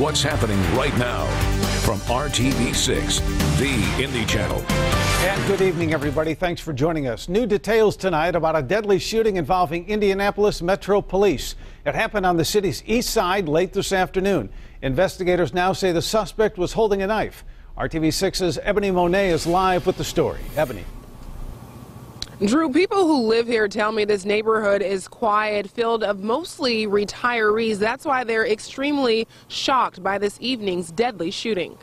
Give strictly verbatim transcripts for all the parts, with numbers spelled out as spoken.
what's happening right now from R T V six, the Indie Channel. And good evening, everybody. Thanks for joining us. New details tonight about a deadly shooting involving Indianapolis Metro Police. It happened on the city's east side late this afternoon. Investigators now say the suspect was holding a knife. R T V six's Ebony Monet is live with the story. Ebony. Drew, people who live here tell me this neighborhood is quiet, filled of mostly retirees. That's why they're extremely shocked by this evening's deadly shooting.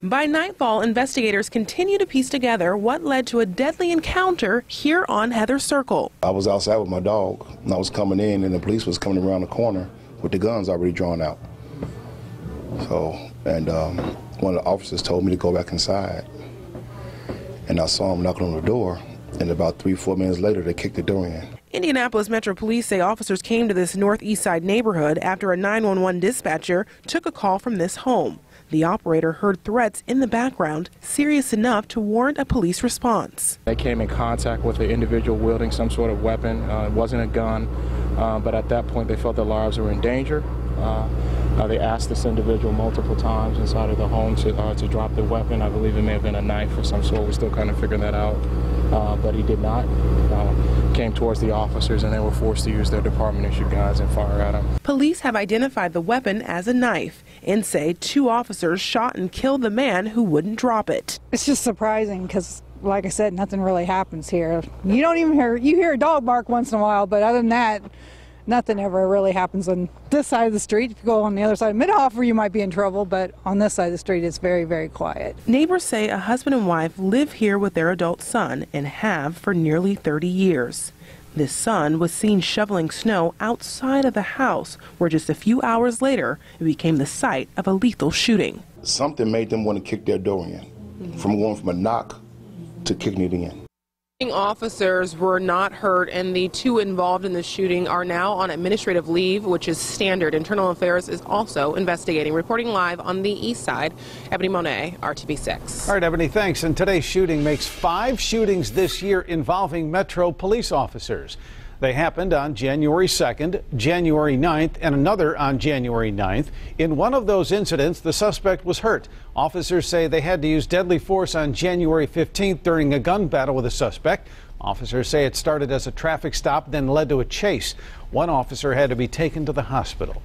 By nightfall, investigators continue to piece together what led to a deadly encounter here on Heather Circle. I was outside with my dog, and I was coming in, and the police was coming around the corner with the guns already drawn out. So, and um, one of the officers told me to go back inside, and I saw him knocking on the door. And about three, four minutes later, they kicked the door in. Indianapolis Metro Police say officers came to this northeast side neighborhood after a nine one one dispatcher took a call from this home. The operator heard threats in the background, serious enough to warrant a police response. They came in contact with an individual wielding some sort of weapon. Uh, it wasn't a gun, uh, but at that point, they felt their lives were in danger. Uh, uh, they asked this individual multiple times inside of the home to, uh, to drop the weapon. I believe it may have been a knife of some sort. We're still kind of figuring that out. Uh, but he did not. Uh, came towards the officers, and they were forced to use their department-issued guns and fire at him. Police have identified the weapon as a knife and say two officers shot and killed the man who wouldn't drop it. It's just surprising because, like I said, nothing really happens here. You don't even hear, you hear a dog bark once in a while, but other than that, nothing ever really happens on this side of the street. If you go on the other side of Mid-Hoffer, you might be in trouble, but on this side of the street, it's very, very quiet. Neighbors say a husband and wife live here with their adult son and have for nearly thirty years. This son was seen shoveling snow outside of the house, where just a few hours later, it became the site of a lethal shooting. Something made them want to kick their door in, mm-hmm. from going from a knock to kicking it in. Officers were not hurt, and the two involved in the shooting are now on administrative leave, which is standard. Internal Affairs is also investigating. Reporting live on the east side, Ebony Monet, R T V six. All right, Ebony, thanks. And today's shooting makes five shootings this year involving Metro police officers. They happened on January second, January ninth, and another on January ninth. In one of those incidents, the suspect was hurt. Officers say they had to use deadly force on January fifteenth during a gun battle with a suspect. Officers say it started as a traffic stop, then led to a chase. One officer had to be taken to the hospital.